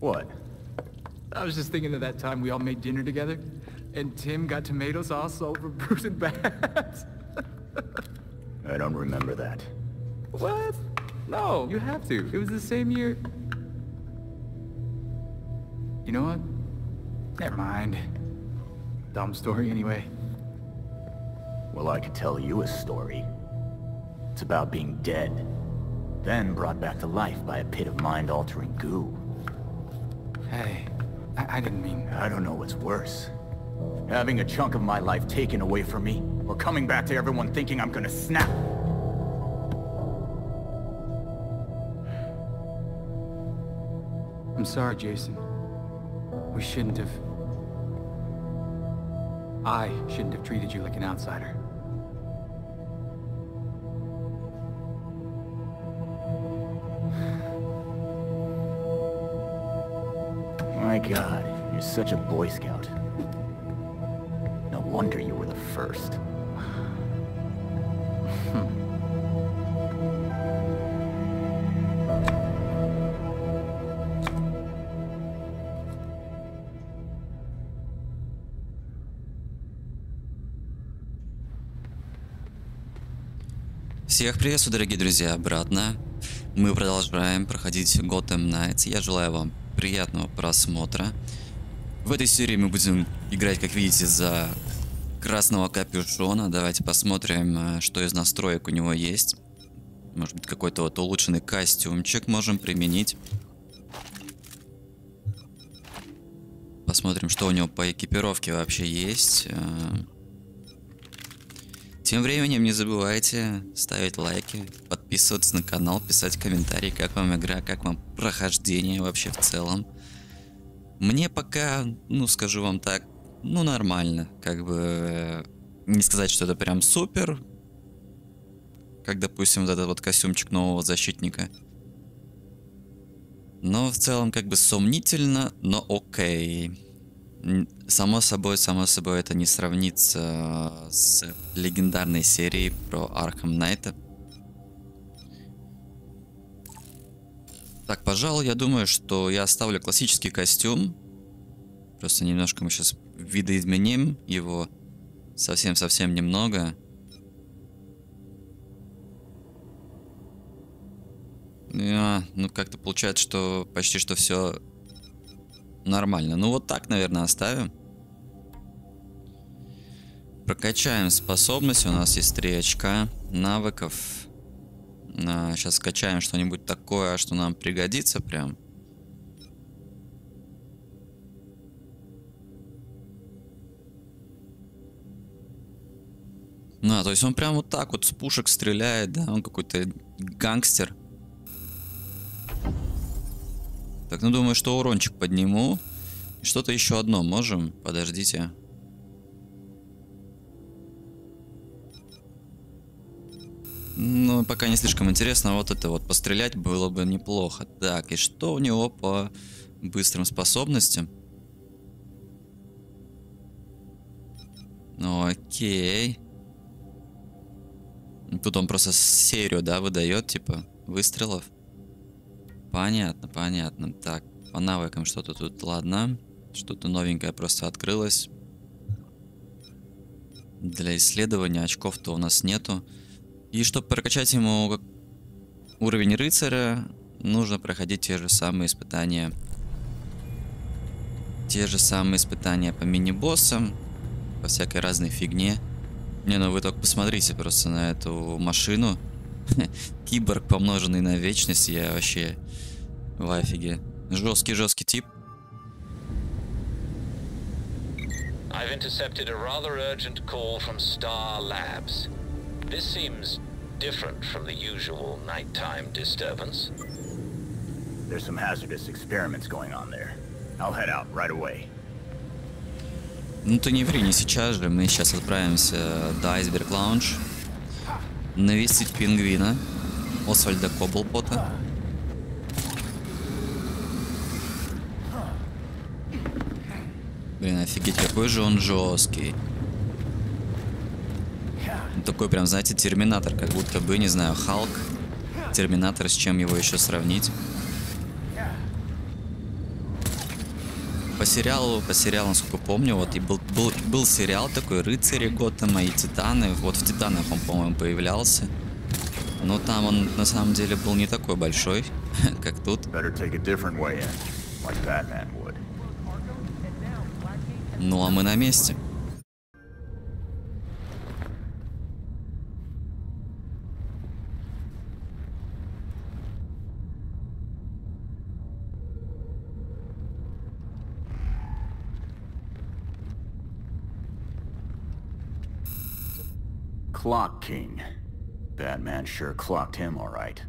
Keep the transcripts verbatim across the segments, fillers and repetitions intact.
What? I was just thinking of that time we all made dinner together, and Tim got tomato sauce over Bruce and Bats. I don't remember that. What? No, you have to. It was the same year. You know what? Never mind. Dumb story anyway. Well, I could tell you a story. It's about being dead, then brought back to life by a pit of mind-altering goo. Hey, I, I didn't mean... I don't know what's worse. Having a chunk of my life taken away from me, or coming back to everyone thinking I'm gonna snap. I'm sorry, Jason. We shouldn't have... I shouldn't have treated you like an outsider. My God, you're such a Boy Scout. No wonder you were the first. Всех приветствую, дорогие друзья, обратно. Мы продолжаем проходить Gotham Knights. Я желаю вам приятного просмотра. В этой серии мы будем играть, как видите, за красного капюшона. Давайте посмотрим, что из настроек у него есть. Может быть, какой-то вот улучшенный костюмчик можем применить. Посмотрим, что у него по экипировке вообще есть. Тем временем не забывайте ставить лайки, подписываться на канал, писать комментарии, как вам игра, как вам прохождение вообще в целом. Мне пока, ну скажу вам так, ну нормально, как бы не сказать, что это прям супер, как допустим вот этот вот костюмчик нового защитника. Но в целом как бы сомнительно, но окей. Само собой, само собой, это не сравнится с легендарной серией про Arkham Knight. Так, пожалуй, я думаю, что я оставлю классический костюм. Просто немножко мы сейчас видоизменим его. Совсем-совсем немного. А, ну, как-то получается, что почти что все... Нормально. Ну вот так, наверное, оставим. Прокачаем способность. У нас есть три очка навыков. А, сейчас скачаем что-нибудь такое, что нам пригодится прям. Ну, а, то есть он прям вот так вот с пушек стреляет, да? Он какой-то гангстер. Так, ну думаю, что урончик подниму. И что-то еще одно можем. Подождите. Ну, пока не слишком интересно. Вот это вот пострелять было бы неплохо. Так, и что у него по быстрым способностям? Окей. Тут он просто серию, да, выдает, типа, выстрелов. Понятно, понятно. Так, по навыкам что-то тут, ладно. Что-то новенькое просто открылось. Для исследования очков-то у нас нету. И чтобы прокачать ему уровень рыцаря, нужно проходить те же самые испытания. Те же самые испытания по мини-боссам, по всякой разной фигне. Не, ну вы только посмотрите просто на эту машину. Киборг, помноженный на вечность, я вообще в офиге. Жесткий-жесткий тип. I've intercepted a rather urgent call from Star Labs. This seems different from the usual nighttime disturbance. There's some hazardous experiments going on there. I'll head out right away. Ну ты не ври, не сейчас же. Мы сейчас отправимся до Iceberg Lounge. Навестить пингвина Освальда Кобблпота. Блин, офигеть, какой же он жесткий. Такой прям, знаете, терминатор, как будто бы, не знаю, Халк. Терминатор, с чем его еще сравнить? По сериалу, по сериалу, насколько помню, вот и был, был, был сериал такой, «Рыцари Готэма» и «Титаны». Вот в «Титанах» он, по-моему, появлялся. Но там он, на самом деле, был не такой большой, как тут. Ну, а мы на месте. Clock King. Batman sure clocked him, all right.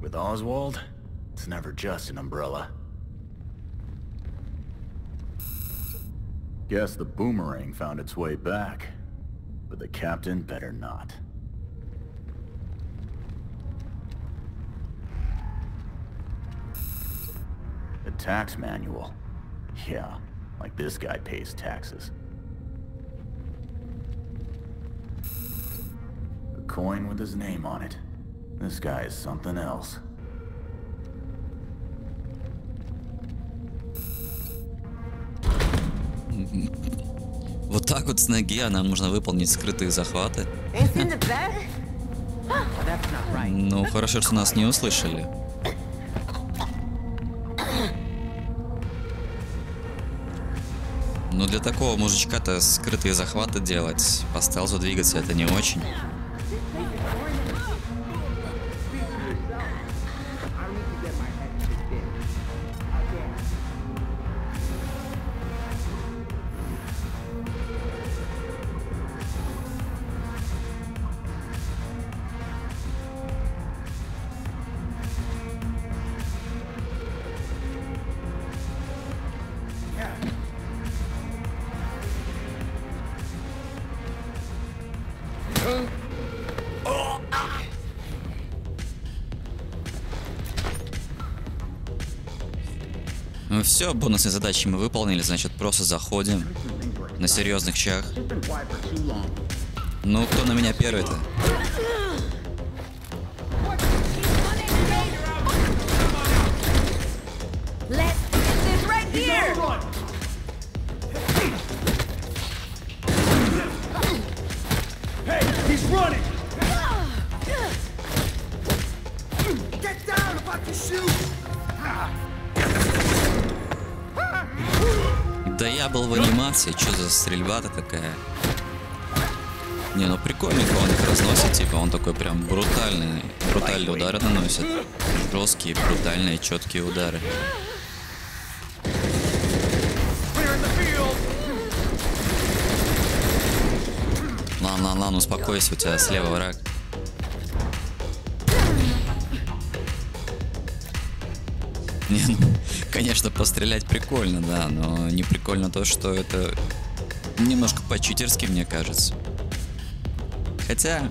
With Oswald, it's never just an umbrella. Guess the boomerang found its way back, but the captain better not. The tax manual. Yeah. Like this guy pays taxes. A coin with his name on it. This guy is something else. Вот так вот с ноги, а нам нужно выполнить скрытые захваты. Ну хорошо, что нас не услышали. Но для такого мужичка-то скрытые захваты делать, по стелсу двигаться это не очень. Все, бонусные задачи мы выполнили, значит, просто заходим на серьезных чах. Ну, кто на меня первый-то? Да я был в анимации, что за стрельба-то такая? Не, ну прикольненько он их разносит, типа он такой прям брутальный, брутальные удары наносит. Жесткие, брутальные, четкие удары. Лан, лан, лан, успокойся, у тебя слева враг. Не, ну, конечно, пострелять прикольно, да, но не прикольно то, что это немножко по-читерски, мне кажется. Хотя,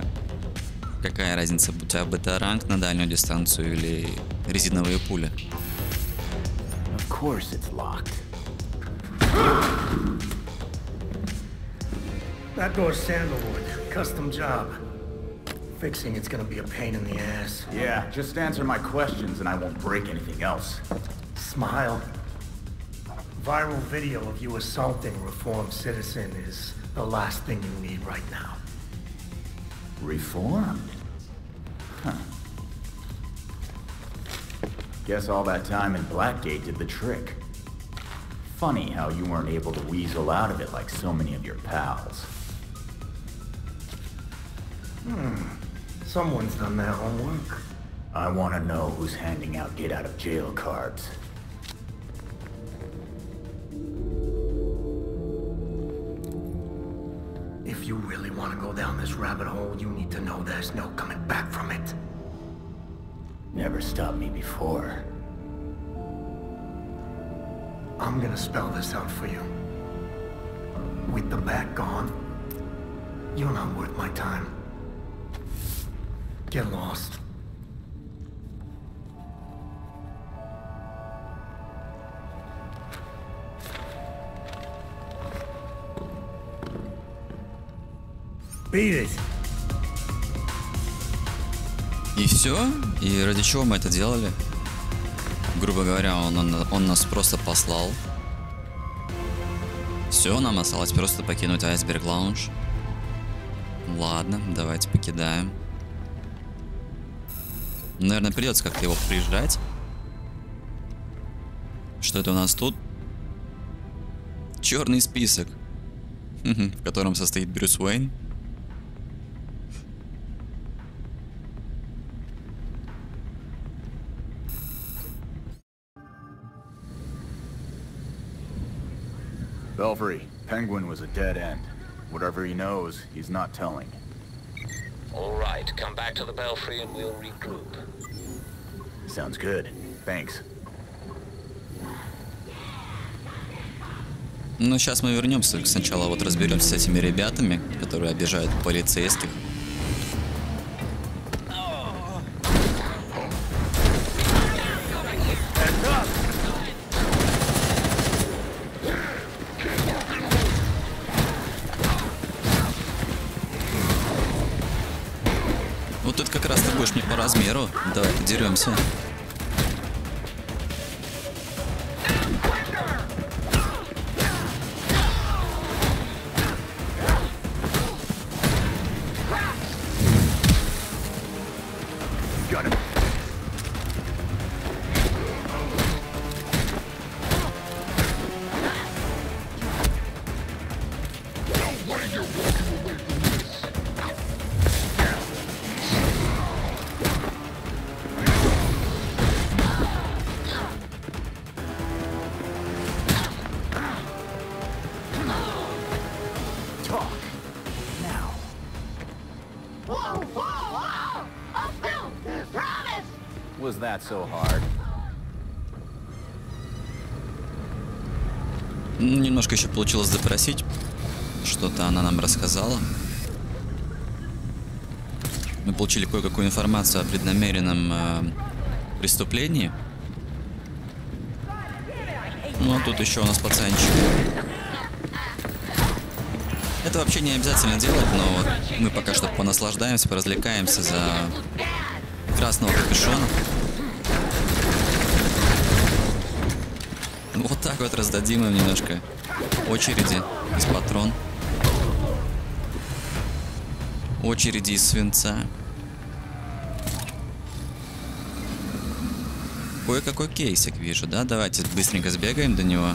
какая разница, будь об это ранг на дальнюю дистанцию или резиновые пули. Fixing it's gonna be a pain in the ass. Yeah, just answer my questions and I won't break anything else. Smile. Viral video of you assaulting reformed citizen is the last thing you need right now. Reformed? Huh. Guess all that time in Blackgate did the trick. Funny how you weren't able to weasel out of it like so many of your pals. Hmm. Someone's done their homework. I want to know who's handing out get out of jail cards. If you really want to go down this rabbit hole, you need to know there's no coming back from it. Never stopped me before. I'm gonna spell this out for you. With the back gone, you're not worth my time. Get lost. И все? И ради чего мы это делали? Грубо говоря, он, он, он нас просто послал. Все, нам осталось просто покинуть Iceberg Lounge. Ладно, давайте покидаем. Наверное, придется как-то его прижать. Что это у нас тут? Черный список, в котором состоит Брюс Уэйн. Belfry, Penguin was a dead end. Whatever he knows, he's not telling. All right, come back to the Belfry and we'll regroup. Sounds good. Thanks. Ну, сейчас мы вернемся. Сначала вот разберемся с этими ребятами, которые обижают полицейских. Вот тут как раз ты будешь не по размеру. Давай, деремся. Немножко еще получилось допросить. Что-то она нам рассказала. Мы получили кое-какую информацию о преднамеренном э, преступлении. Ну, а тут еще у нас пацанчик. Это вообще не обязательно делать, но вот мы пока что понаслаждаемся, поразвлекаемся за красного капюшона. Вот так вот раздадим им немножко очереди из патрон, очереди из свинца. Кое-какой кейсик вижу, да? Давайте быстренько сбегаем до него.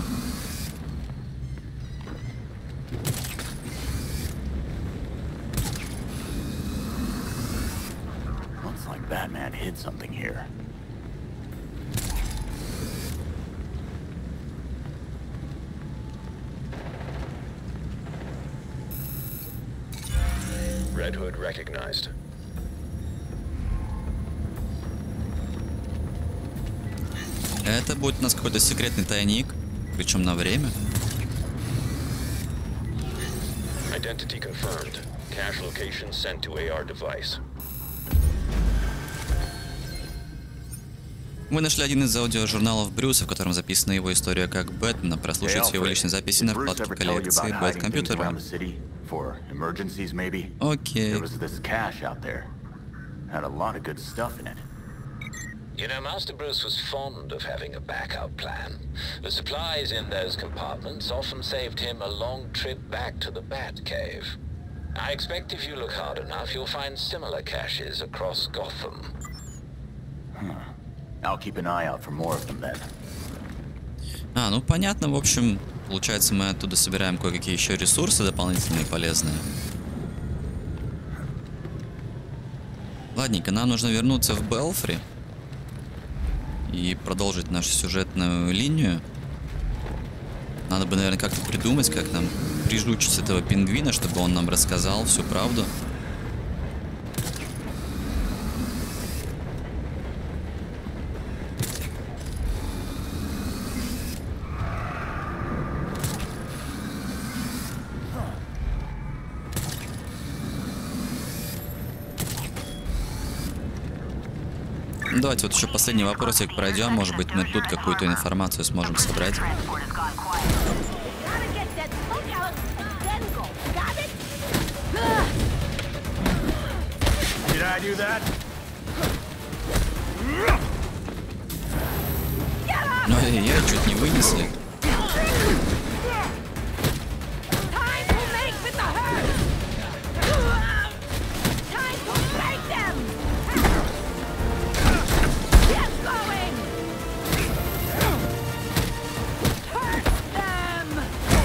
Это будет у нас какой-то секретный тайник, причем на время. Мы нашли один из аудиожурналов Брюса, в котором записана его история как Бэтмена. Прослушайте его личные записи на вкладке коллекции Бэткомпьютера. Окей. You know, Master Bruce was fond of having a backup plan. The supplies in those compartments often saved him a long trip back to the Batcave. I expect if you look hard enough, you'll find similar caches across Gotham. Huh. I'll keep an eye out for more of them then. А, ну понятно, в общем, получается, мы оттуда собираем кое-какие еще ресурсы дополнительные полезные. Ладненько, нам нужно вернуться в Белфри и продолжить нашу сюжетную линию. Надо бы, наверное, как-то придумать, как нам прижучить этого пингвина, чтобы он нам рассказал всю правду. Давайте вот еще последний вопросик пройдем, может быть, мы тут какую-то информацию сможем собрать. I do that? Ой-ой-ой, чуть не вынесли.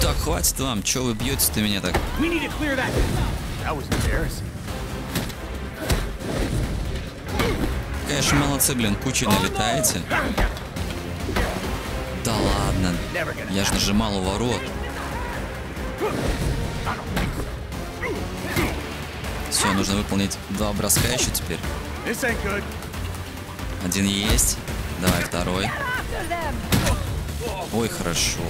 Так, хватит вам, чё вы бьёте-то меня так? Конечно, молодцы, блин, кучей налетаете. Да ладно, я же нажимал у ворот. Все, нужно выполнить два броска еще теперь. Один есть, давай второй. Ой, хорошо.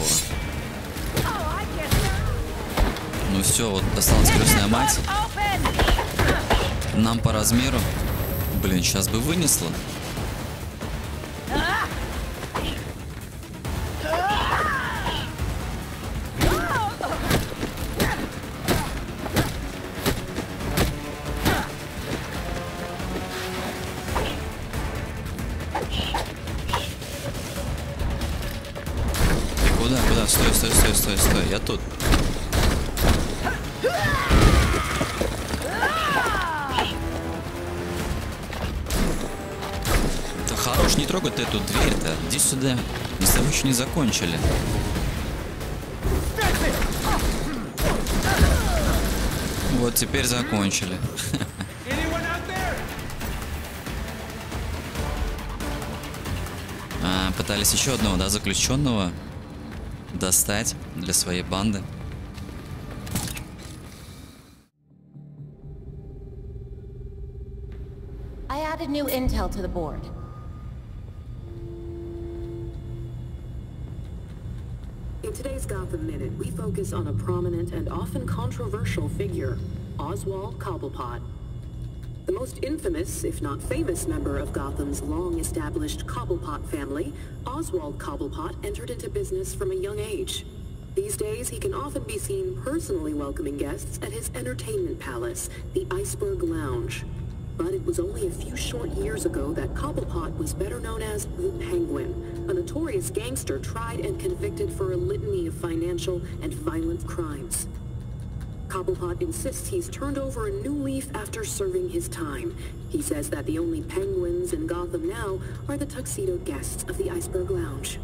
Ну все, вот досталась крестная мать. Нам по размеру. Блин, сейчас бы вынесло. Куда, куда? Стой, стой, стой, стой, стой. Я тут. Не трогай ты эту дверь-то. Иди сюда. Мы с тобой еще не закончили. Вот теперь закончили. А, пытались еще одного, да, заключенного достать для своей банды. In today's Gotham Minute, we focus on a prominent and often controversial figure, Oswald Cobblepot. The most infamous, if not famous, member of Gotham's long-established Cobblepot family, Oswald Cobblepot entered into business from a young age. These days, he can often be seen personally welcoming guests at his entertainment palace, the Iceberg Lounge. But it was only a few short years ago that Cobblepot was better known as the Penguin, a notorious gangster tried and convicted for a litany of financial and violent crimes. Cobblepot insists he's turned over a new leaf after serving his time. He says that the only penguins in Gotham now are the tuxedoed guests of the Iceberg Lounge.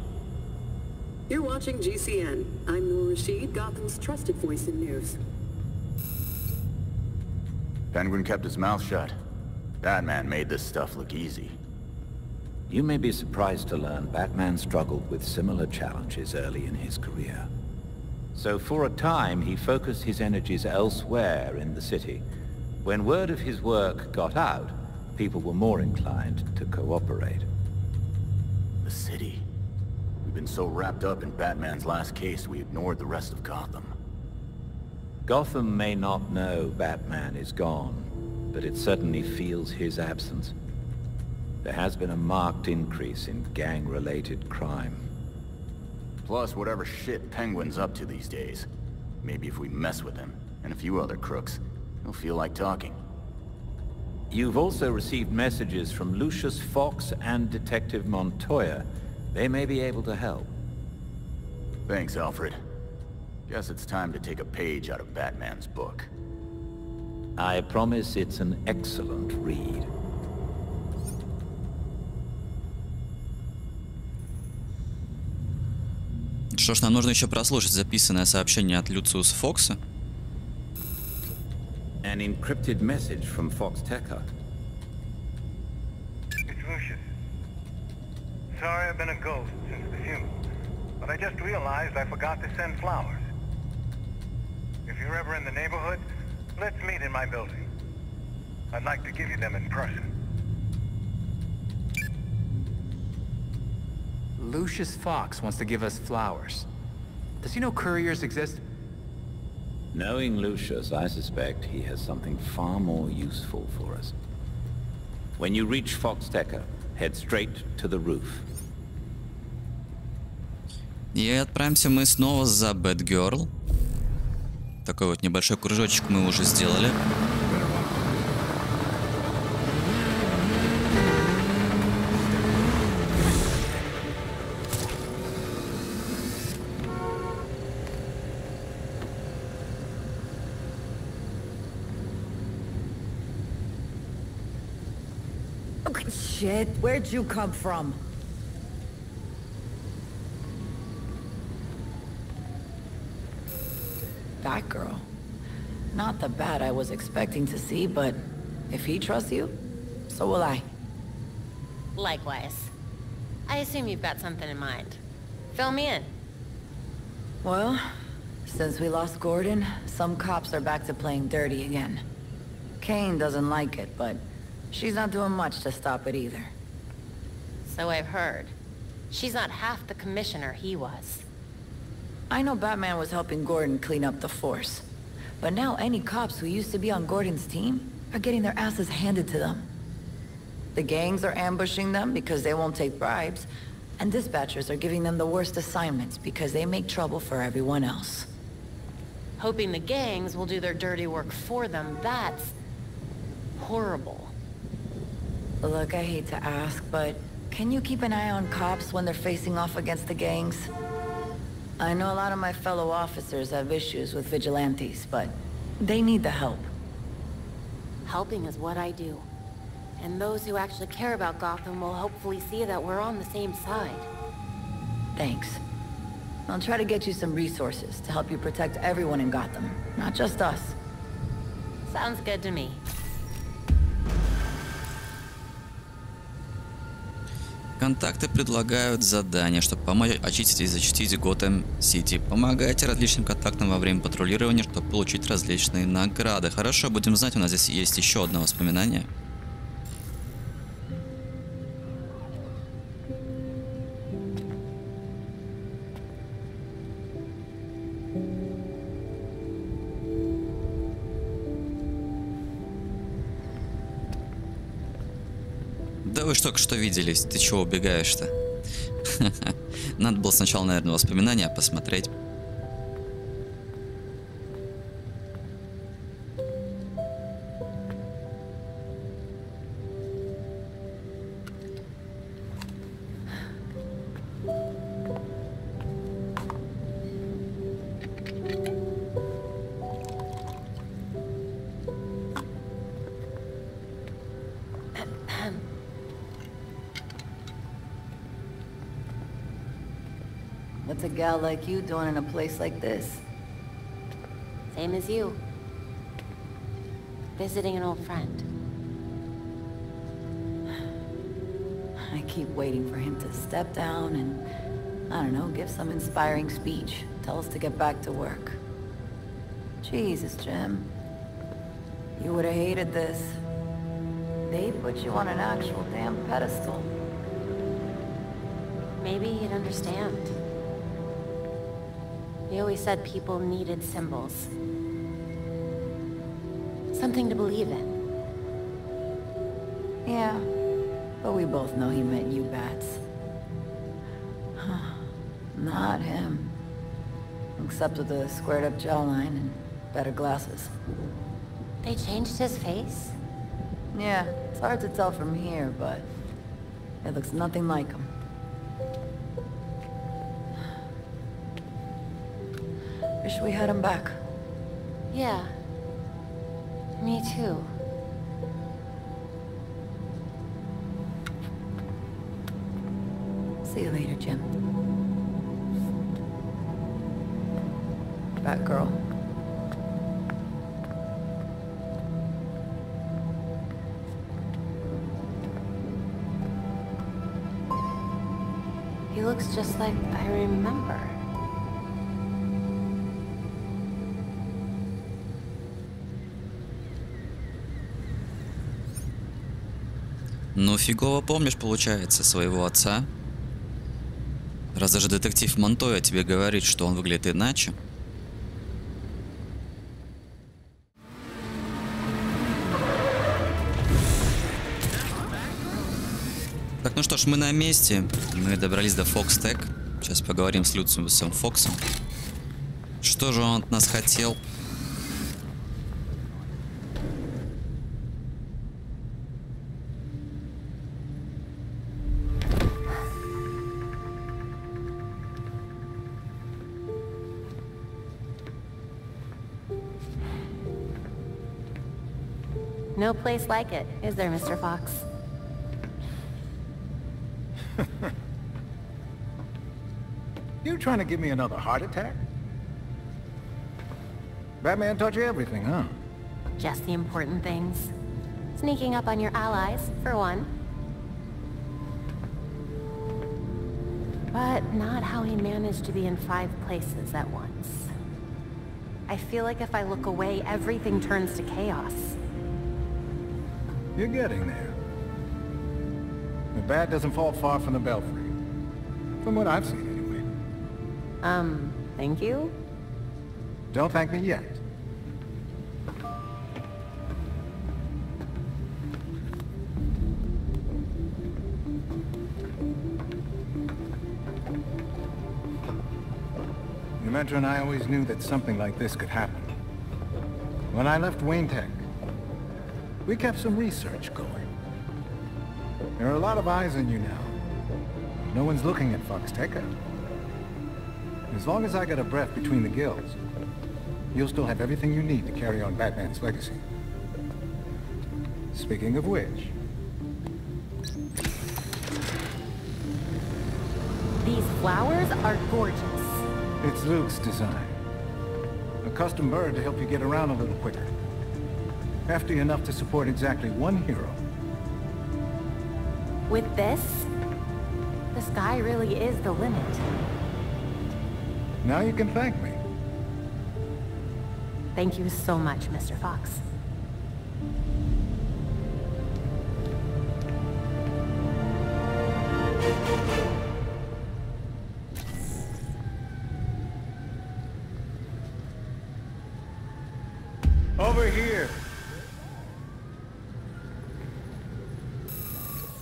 You're watching G C N. I'm Noor Rashid, Gotham's trusted voice in news. Penguin kept his mouth shut. Batman made this stuff look easy. You may be surprised to learn Batman struggled with similar challenges early in his career. So for a time he focused his energies elsewhere in the city. When word of his work got out, people were more inclined to cooperate. The city. We've been so wrapped up in Batman's last case we ignored the rest of Gotham. Gotham may not know Batman is gone, but it certainly feels his absence. There has been a marked increase in gang-related crime. Plus whatever shit Penguin's up to these days. Maybe if we mess with him, and a few other crooks, he'll feel like talking. You've also received messages from Lucius Fox and Detective Montoya. They may be able to help. Thanks, Alfred. Guess it's time to take a page out of Batman's book. I promise it's an excellent read. Что ж, нам нужно еще прослушать записанное сообщение от Люциуса Фокса. An encrypted message from Foxtec. It's Lucius. Sorry, I've been a ghost since the funeral, but I just realized I forgot to send flowers. If you're ever in the neighborhood, let's meet in my building. I'd like to give you them in person. Lucius Fox wants to give us flowers. Does he know couriers exist? Knowing Lucius, I suspect he has something far more useful for us. When you reach Foxtec, head straight to the roof. И отправимся мы снова за Бэтгёрл. Такой вот небольшой кружочек мы уже сделали. Okay, shit, where'd you come from? Batgirl. Not the bat I was expecting to see, but if he trusts you, so will I. Likewise. I assume you've got something in mind. Fill me in. Well, since we lost Gordon, some cops are back to playing dirty again. Kane doesn't like it, but she's not doing much to stop it either. So I've heard. She's not half the commissioner he was. I know Batman was helping Gordon clean up the force, but now any cops who used to be on Gordon's team are getting their asses handed to them. The gangs are ambushing them because they won't take bribes, and dispatchers are giving them the worst assignments because they make trouble for everyone else. Hoping the gangs will do their dirty work for them, that's horrible. Look, I hate to ask, but can you keep an eye on cops when they're facing off against the gangs? I know a lot of my fellow officers have issues with vigilantes, but they need the help. Helping is what I do. And those who actually care about Gotham will hopefully see that we're on the same side. Thanks. I'll try to get you some resources to help you protect everyone in Gotham, not just us. Sounds good to me. Контакты предлагают задания, чтобы помочь очистить и зачистить Готэм-сити. Помогайте различным контактам во время патрулирования, чтобы получить различные награды. Хорошо, будем знать, у нас здесь есть еще одно воспоминание. Вы же только что виделись. Ты чего убегаешь-то? Надо было сначала, наверное, воспоминания посмотреть. What's a gal like you doing in a place like this? Same as you. Visiting an old friend. I keep waiting for him to step down and, I don't know, give some inspiring speech. Tell us to get back to work. Jesus, Jim. You would have hated this. They put you on an actual damn pedestal. Maybe you'd understand. He always said people needed symbols. Something to believe in. Yeah, but we both know he meant you bats. Not him. Except with a squared up jawline and better glasses. They changed his face? Yeah, it's hard to tell from here, but it looks nothing like him. Wish we had him back. Yeah. Me too. See you later, Jim. Batgirl. He looks just like I remember. Ну, фигово помнишь, получается, своего отца. Раз даже детектив Монтоя тебе говорит, что он выглядит иначе. Так, ну что ж, мы на месте. Мы добрались до Foxtec. Сейчас поговорим с Люциусом Фоксом. Что же он от нас хотел? No place like it, is there, Mister Fox? You trying to give me another heart attack? Batman taught you everything, huh? Just the important things. Sneaking up on your allies, for one. But not how he managed to be in five places at once. I feel like if I look away, everything turns to chaos. You're getting there. The bat doesn't fall far from the belfry. From what I've seen, anyway. Um, thank you? Don't thank me yet. And I always knew that something like this could happen. When I left WayneTech, we kept some research going. There are a lot of eyes on you now. No one's looking at Foxtec. As long as I got a breath between the guilds, you'll still have everything you need to carry on Batman's legacy. Speaking of which... These flowers are gorgeous. It's Luke's design. A custom bird to help you get around a little quicker. Hefty enough to support exactly one hero. With this, the sky really is the limit. Now you can thank me. Thank you so much, Mister Fox.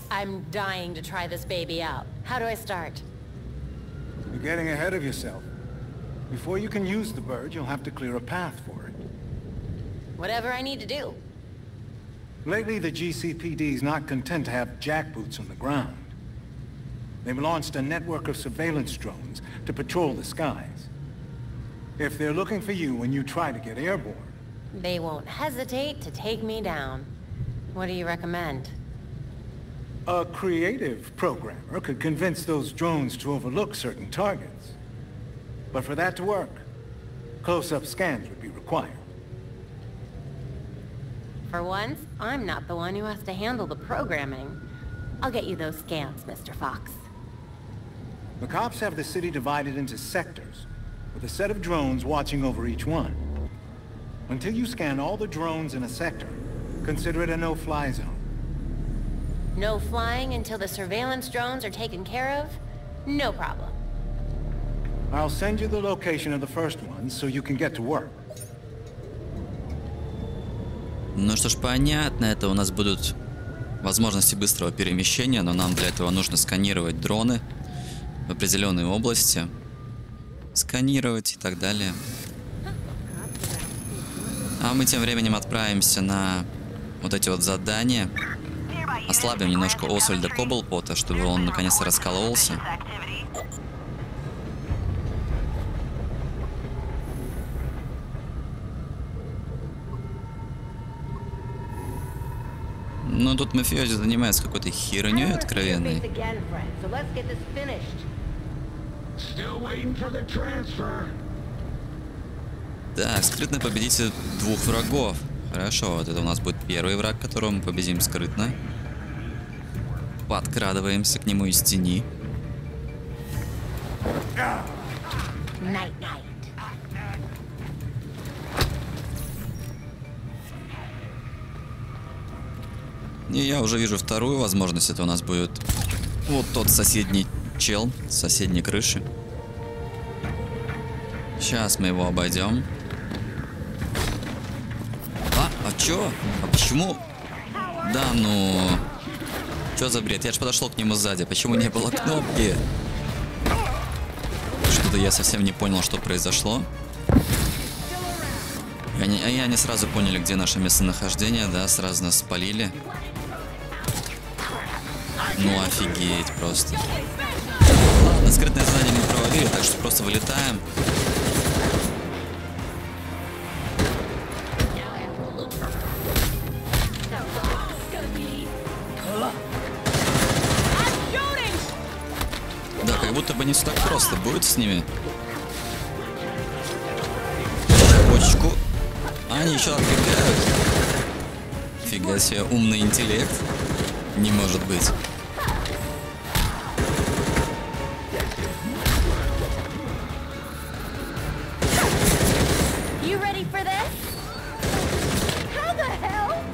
I'm dying to try this baby out. How do I start? You're getting ahead of yourself. Before you can use the bird, you'll have to clear a path for it. Whatever I need to do. Lately, the G C P D's not content to have jackboots on the ground. They've launched a network of surveillance drones to patrol the skies. If they're looking for you when you try to get airborne... They won't hesitate to take me down. What do you recommend? A creative programmer could convince those drones to overlook certain targets. But for that to work, close-up scans would be required. For once, I'm not the one who has to handle the programming. I'll get you those scans, Mister Fox. The cops have the city divided into sectors, with a set of drones watching over each one. Until you scan all the drones in a sector, consider it a no-fly zone. No flying until the surveillance drones are taken care of? No problem. I'll send you the location of the first one, so you can get to work. Ну что ж, понятно, это у нас будут возможности быстрого перемещения, но нам для этого нужно сканировать дроны в определенной области, сканировать и так далее. А мы тем временем отправимся на вот эти вот задания. Ослабим немножко Освальда Кобблпота, чтобы он наконец-то раскололся. Но тут мафиози занимается какой-то херней откровенной. Так, скрытно победите двух врагов. Хорошо, вот это у нас будет первый враг, которого мы победим скрытно. Подкрадываемся к нему из тени. И я уже вижу вторую возможность. Это у нас будет вот тот соседний чел с соседней крыши. Сейчас мы его обойдем. А, а чё? А почему? Да ну... Что за бред? Я же подошел к нему сзади. Почему не было кнопки? Что-то я совсем не понял, что произошло. И они, и они сразу поняли, где наше местонахождение, да? Сразу нас спалили. Ну офигеть просто. Ладно, скрытное задание мы провалили, так что просто вылетаем. будто бы не все так просто будет с ними. Почку. Они еще отбегают. Фига себе, умный интеллект. Не может быть.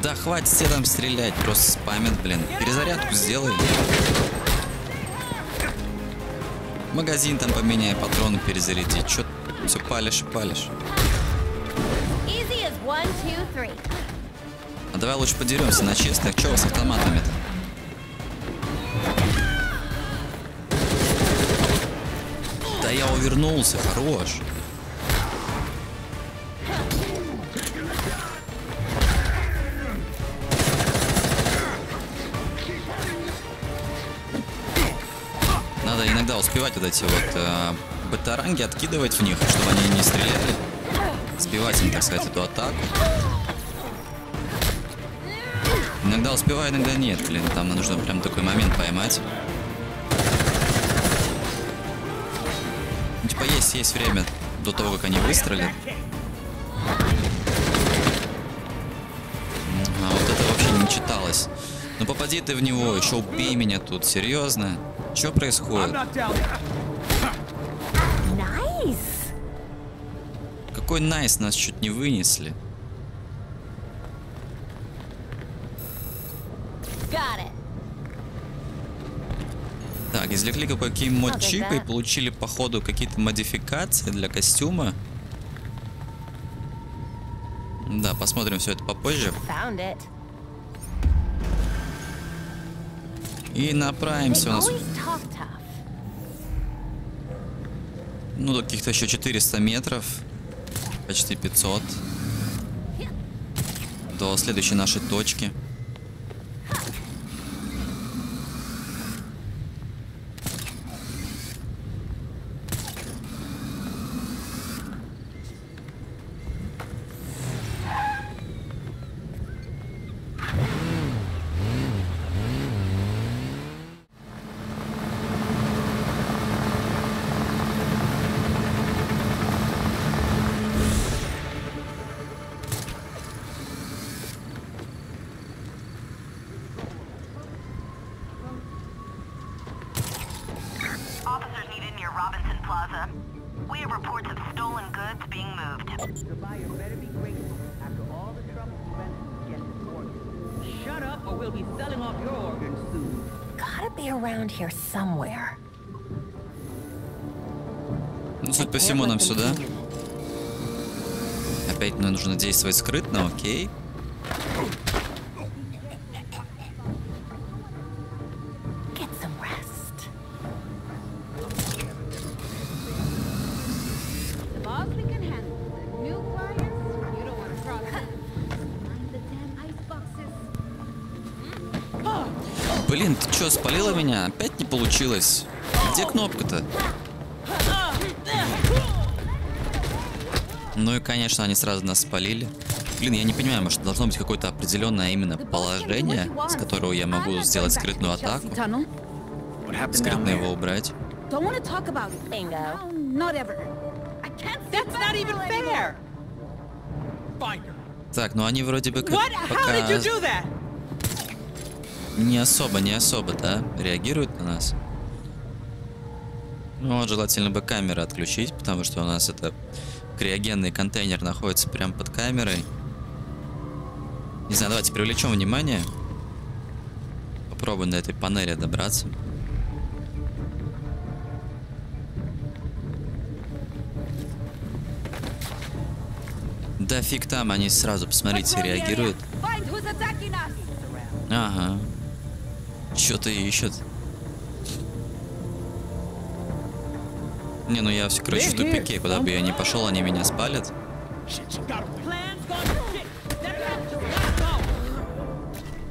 Да хватит тебе там стрелять, просто спамят, блин. Перезарядку сделай. Магазин там поменяй, патроны перезаряди. Чё ты все палишь и палишь? А давай лучше подеремся на честных. Чё с автоматами-то? Да я увернулся, хорош. Надо иногда успевать вот эти вот э, батаранги откидывать в них, чтобы они не стреляли. Сбивать им, так сказать, эту атаку. Иногда успеваю, иногда нет, блин. Там нужно прям такой момент поймать. Ну, типа есть, есть время до того, как они выстрелят. А вот это вообще не читалось. Ну попади ты в него, еще убей меня тут, серьезно. Что происходит? Nice. Какой найс, нас чуть не вынесли. Так, извлекли какие мод чипы и получили походу какие-то модификации для костюма. Да, посмотрим все это попозже. И направимся у нас. Ну, до каких-то еще четырёхсот метров. Почти пятьсот. До следующей нашей точки. Ну, суть по всему, нам сюда. Опять нам нужно действовать скрытно, окей. Блин, ты чё, спалила меня? Опять не получилось. Где кнопка-то? Ну и, конечно, они сразу нас спалили. Блин, я не понимаю, может, должно быть какое-то определенное именно положение, с которого я могу сделать скрытную атаку. Скрытно его убрать. Так, ну они вроде бы как пока... Не особо, не особо, да, реагируют на нас. Ну вот, желательно бы камеры отключить, потому что у нас это криогенный контейнер находится прямо под камерой. Не знаю, давайте привлечем внимание. Попробуем до этой панели добраться. Да фиг там, они сразу, посмотрите, реагируют. Ага. Что-то ищет. Не, ну я все, короче, в тупике. Куда бы я ни пошел, они меня спалят.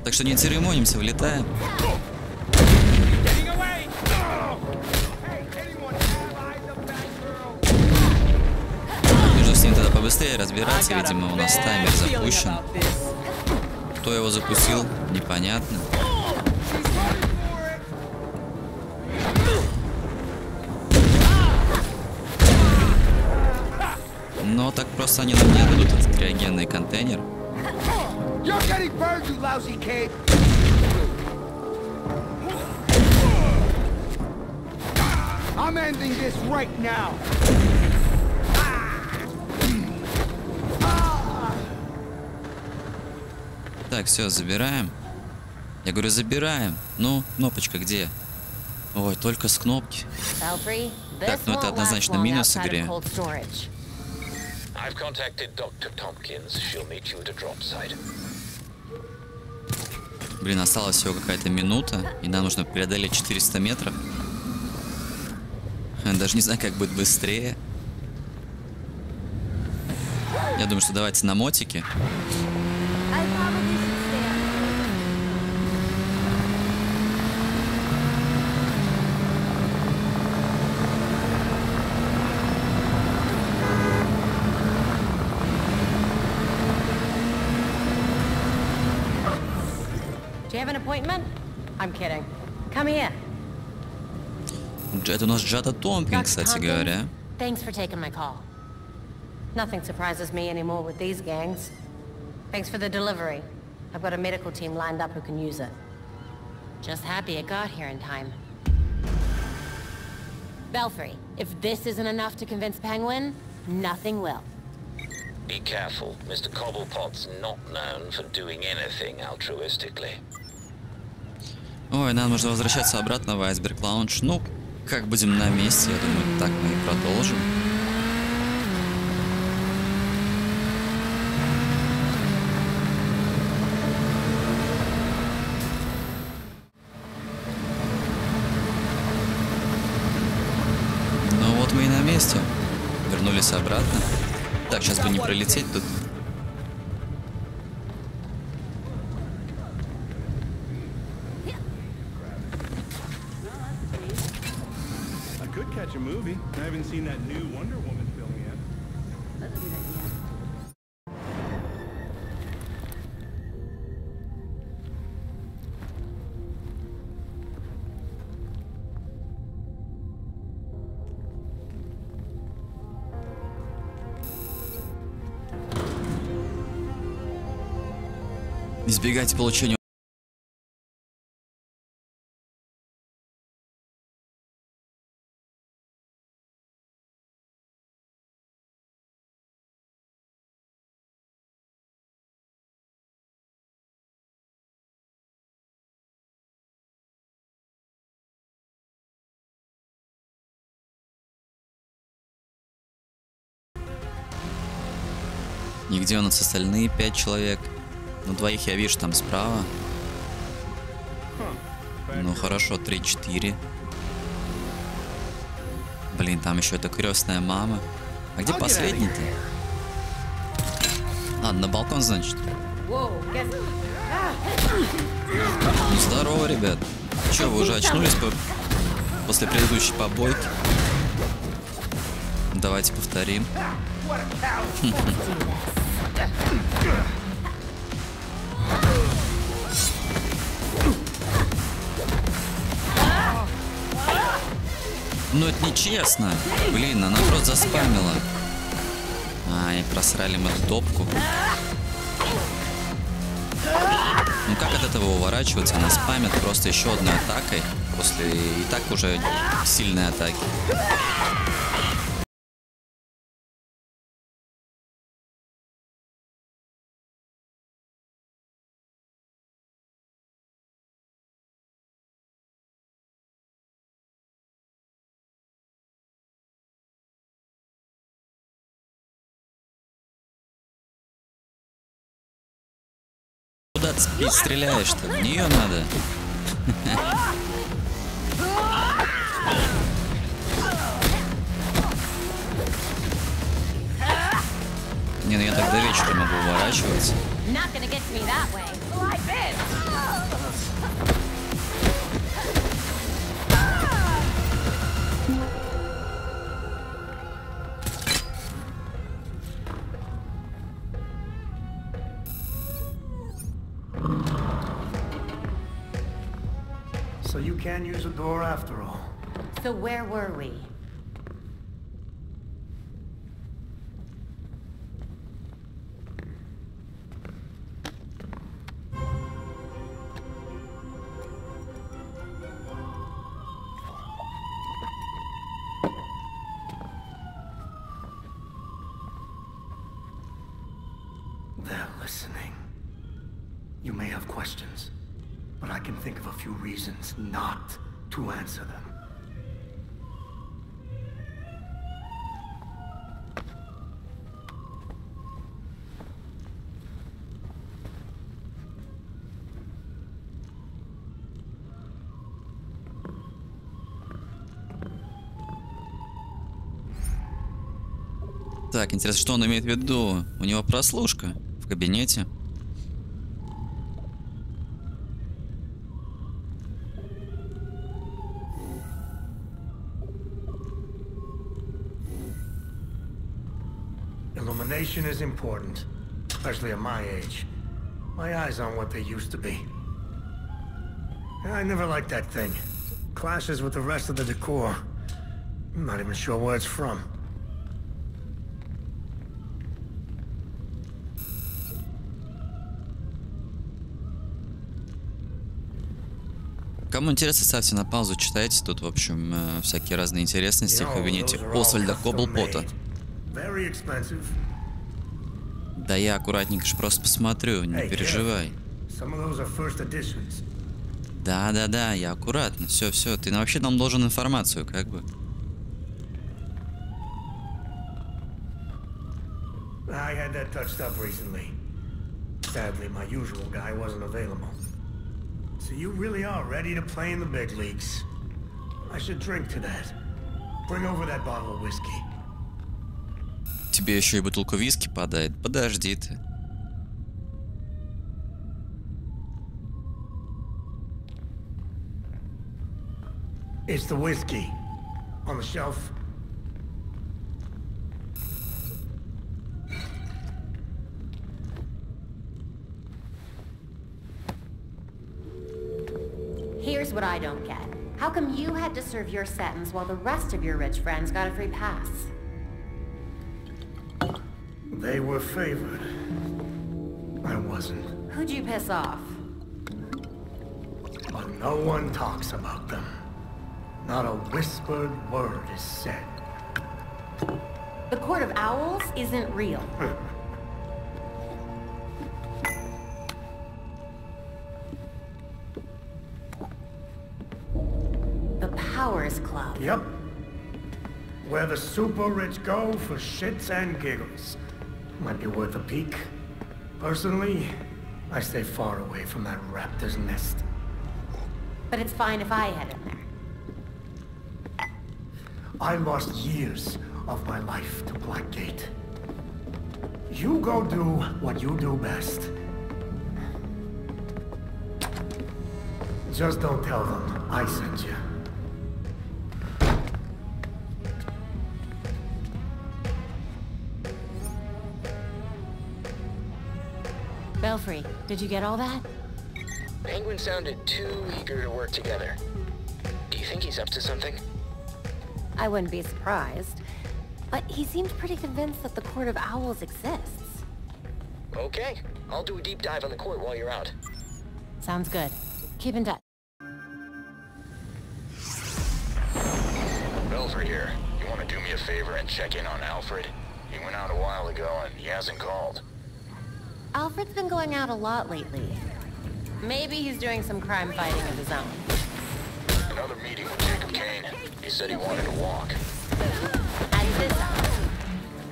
Так что не церемонимся, влетаем. Нужно с ним тогда побыстрее разбираться. Видимо, у нас таймер запущен. Кто его запустил, непонятно. Но так просто они нам не дадут этот криогенный контейнер. I'm ending this right now. Так, все, забираем. Я говорю, забираем. Ну, кнопочка где? Ой, только с кнопки. Так, ну это однозначно минус игре. Блин, осталась всего какая-то минута, и нам нужно преодолеть четыреста метров. Даже не знаю, как будет быстрее. Я думаю, что давайте на мотике. Это у нас Джада Томпкинс, кстати говоря. Be careful, Mister Cobblepot's not known for doing anything altruistically. Ой, нам нужно возвращаться обратно в Iceberg Lounge. Ну, как будем на месте, я думаю, так мы и продолжим. Ну вот мы и на месте. Вернулись обратно. Так, сейчас бы не пролететь тут. Избегайте получения. Нигде у нас остальные пять человек. Ну, двоих я вижу там справа. Ну, хорошо, три-четыре. Блин, там еще эта крестная мама. А где последний-то? Ладно, на балкон, значит. Ну, здорово, ребят. Че, вы уже очнулись по... после предыдущей побойки? Давайте повторим. Ну это нечестно. Блин, она просто заспамила. Ай, просрали мы эту топку. Ну как от этого уворачиваться? Она спамит просто еще одной атакой. После и так уже сильной атаки. И стреляешь-то, в нее надо. Не, ну я так до вечера могу уворачиваться. Can't use a door after all. So where were we? You may have questions, but I can think of a few reasons not to answer them. Так, интересно, что он имеет в виду? У него прослушка в кабинете. Illumination is important, especially at my age. My eyes on what they used to be. I never liked that thing. Clashes with the rest of the decor. I'm not even sure where it's from. Кому интересно, ставьте на паузу, читайте. Тут, в общем, э, всякие разные интересности в кабинете Освальда Кобблпота. Да я аккуратненько же просто посмотрю, не переживай. Да-да-да, я аккуратно. Все-все, ты вообще нам должен информацию, как бы. So you really are ready to play in the big leagues. I should drink to that. Bring over that bottle of whiskey. Тебе еще и бутылку виски подает. Подожди ты. It's the whiskey on the shelf. Here's what I don't get. How come you had to serve your sentence while the rest of your rich friends got a free pass? They were favored. I wasn't. Who'd you piss off? But no one talks about them. Not a whispered word is said. The Court of Owls isn't real. Powers Club. Yep. Where the super rich go for shits and giggles. Might be worth a peek. Personally, I stay far away from that raptor's nest. But it's fine if I head in there. I lost years of my life to Blackgate. You go do what you do best. Just don't tell them I sent you. Belfry, did you get all that? Penguin sounded too eager to work together. Do you think he's up to something? I wouldn't be surprised, but he seemed pretty convinced that the Court of Owls exists. Okay, I'll do a deep dive on the court while you're out. Sounds good. Keep in touch. Belfry here. You want to do me a favor and check in on Alfred? He went out a while ago and he hasn't called. Alfred's been going out a lot lately. Maybe he's doing some crime fighting of his own. Another meeting with Jacob Kane. He said he wanted to walk. At this house.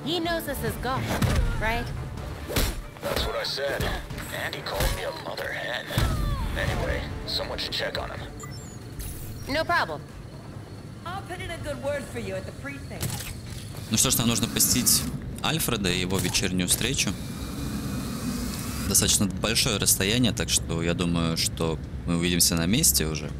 He knows this is Gotham, right? That's what I said. And he called me a mother hen. Anyway, someone should check on him. No problem. I'll put in a good word for you at the precinct. Ну что ж, нам нужно посетить Альфреда и его вечернюю встречу. Достаточно большое расстояние, так что я думаю, что мы увидимся на месте уже.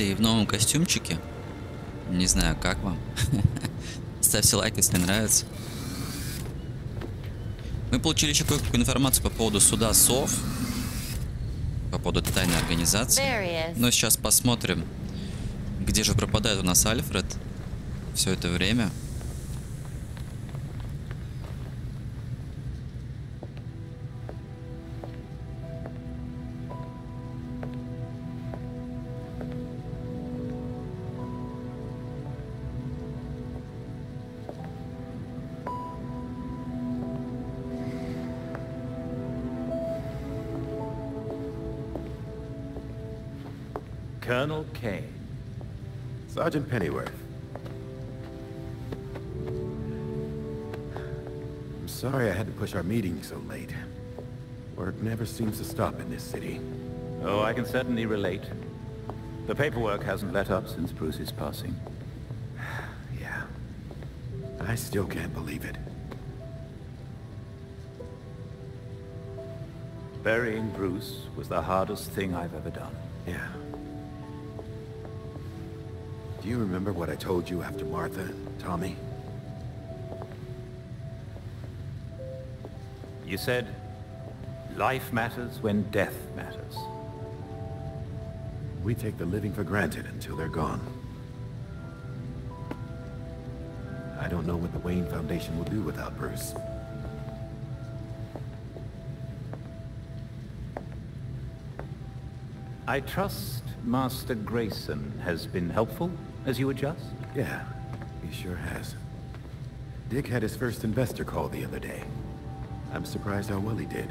И в новом костюмчике. Не знаю, как вам. Ставьте лайк, если нравится. Мы получили еще кое-какую информацию по поводу суда сов. по поводу тайной организации. Но сейчас посмотрим, где же пропадает у нас Альфред все это время. Colonel Kane. Sergeant Pennyworth. I'm sorry I had to push our meeting so late. Work never seems to stop in this city. Oh, I can certainly relate. The paperwork hasn't let up since Bruce's passing. Yeah. I still can't believe it. Burying Bruce was the hardest thing I've ever done. Yeah. Do you remember what I told you after Martha and Tommy? You said, life matters when death matters. We take the living for granted until they're gone. I don't know what the Wayne Foundation will do without Bruce. I trust Master Grayson has been helpful as you adjust? Yeah, he sure has. Dick had his first investor call the other day. I'm surprised how well he did.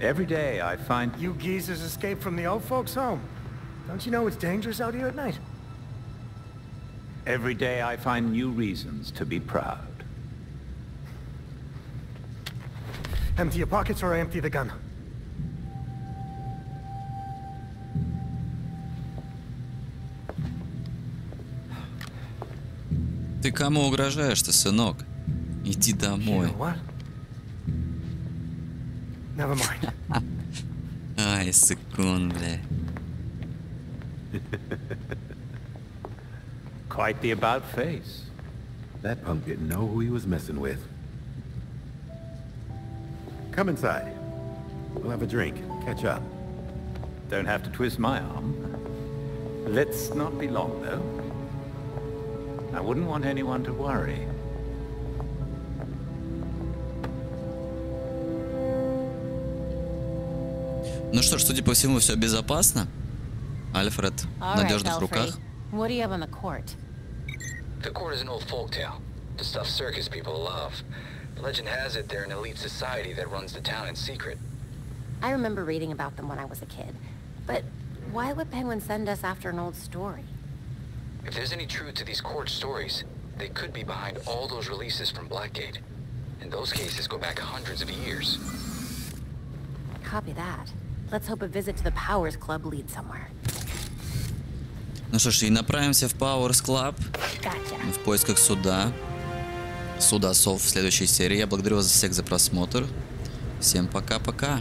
Every day I find... You geezers escaped from the old folks' home. Don't you know it's dangerous out here at night? Every day I find new reasons to be proud. Empty your pockets or I empty the gun. Ты кому угрожаешь-то, сынок? Иди домой. Ай, секунд, бля. Quite the about face. That punk didn't know who he was messing with. Come inside. We'll have a drink. Catch up. Don't have to twist my arm. Let's not be long, though. I wouldn't want anyone to worry. Ну что ж, судя по всему, все безопасно. Альфред в надежных руках. What do you have on the court? The court is an old folktale, the stuff circus people love. Legend has it they're an elite society that runs the town in secret. I remember reading about them when I was a kid, but why would Penguin send us after an old story? If there's any truth to these court stories, they could be behind all those releases from Blackgate. And those cases go back hundreds of years. Copy that. Let's hope a visit to the Powers Club leads somewhere. Ну что ж, и направимся в Powers Club. Gotcha. В поисках суда. Суда сов в следующей серии. Я благодарю вас всех за просмотр. Всем пока-пока.